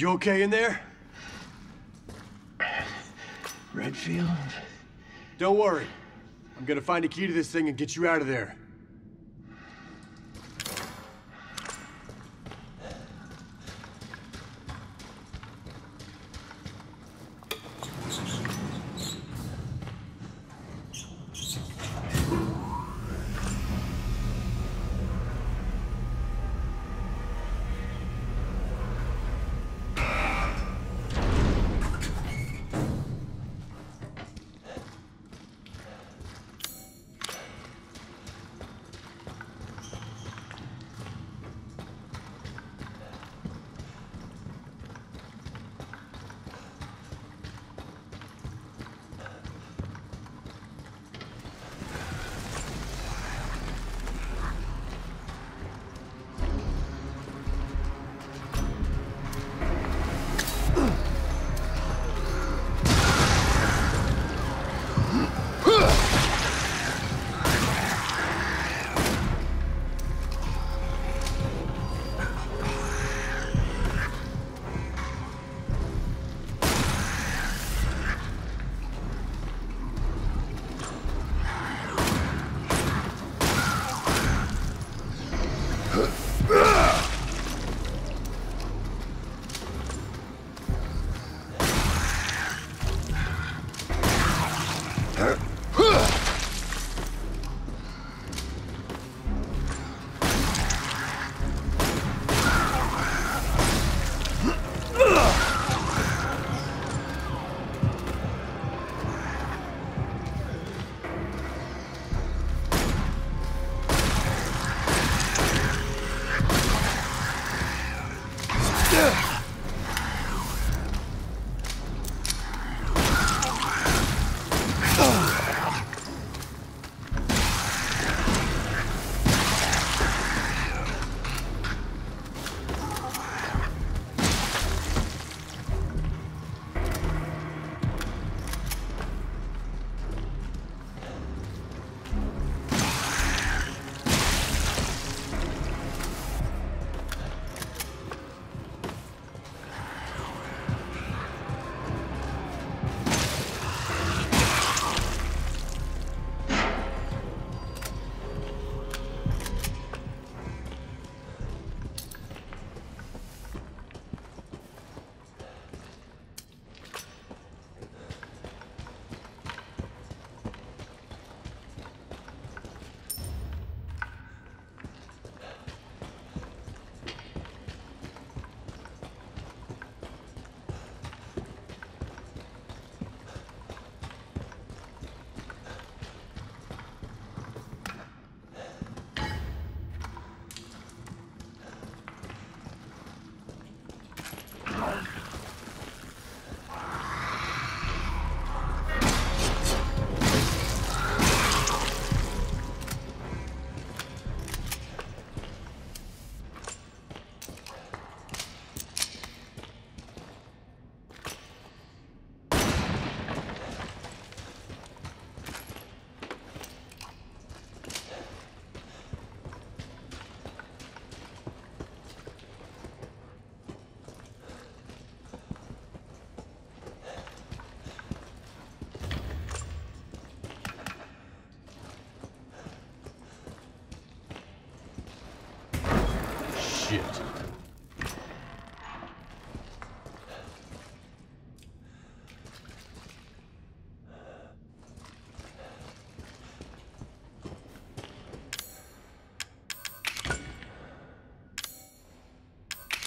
You okay in there? Redfield? Don't worry. I'm gonna find a key to this thing and get you out of there.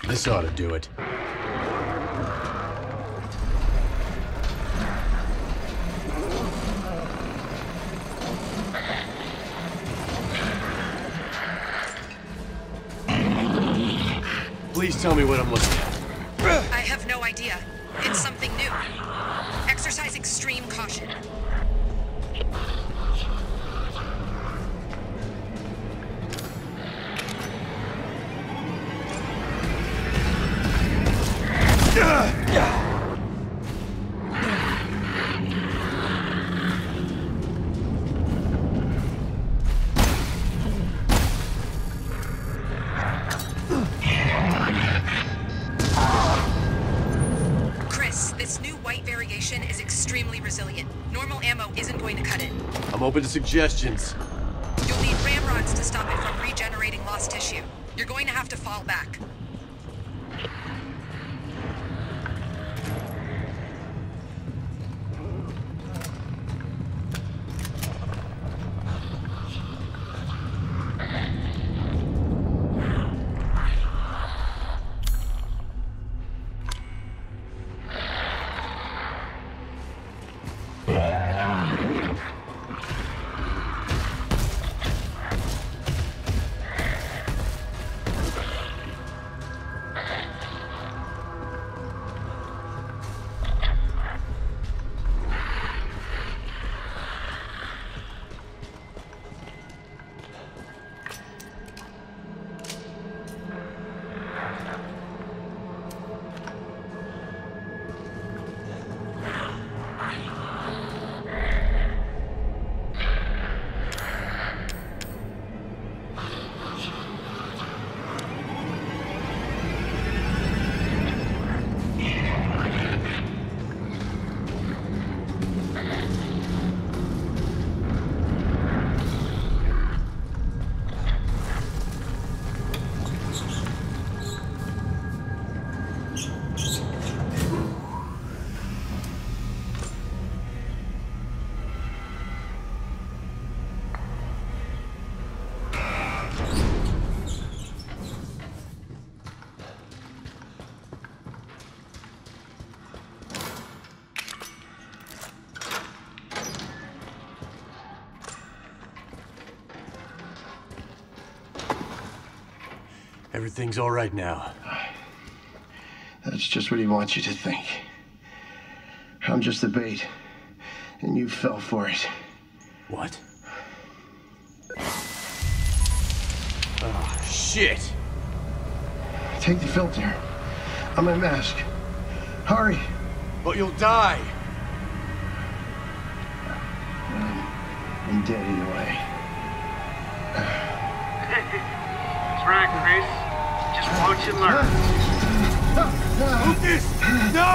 This ought to do it. Please tell me what I'm looking at. I have no idea. It's something new. Exercise extreme caution. This new white variation is extremely resilient. Normal ammo isn't going to cut it. I'm open to suggestions. You'll need ramrods to stop it from regenerating lost tissue. You're going to have to fall back. Everything's all right now. That's just what he wants you to think. I'm just the bait, and you fell for it. What? Oh, shit! Take the filter. I'm a mask. Hurry! But you'll die! I'm dead either way. That's right, Chris. Watch and learn. Lucas! No!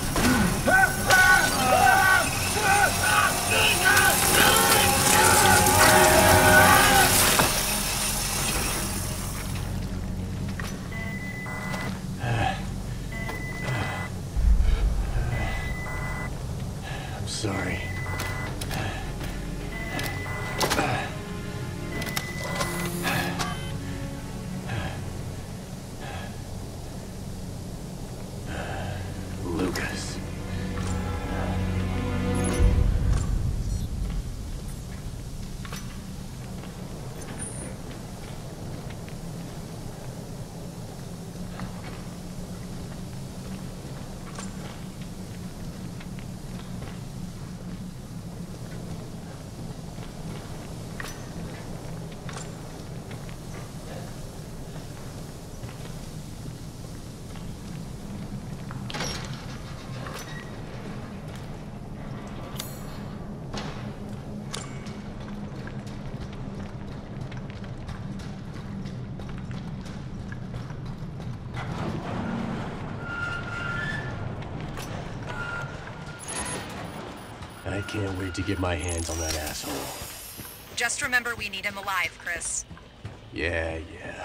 I'm sorry. I can't wait to get my hands on that asshole. Just remember, we need him alive, Chris. Yeah.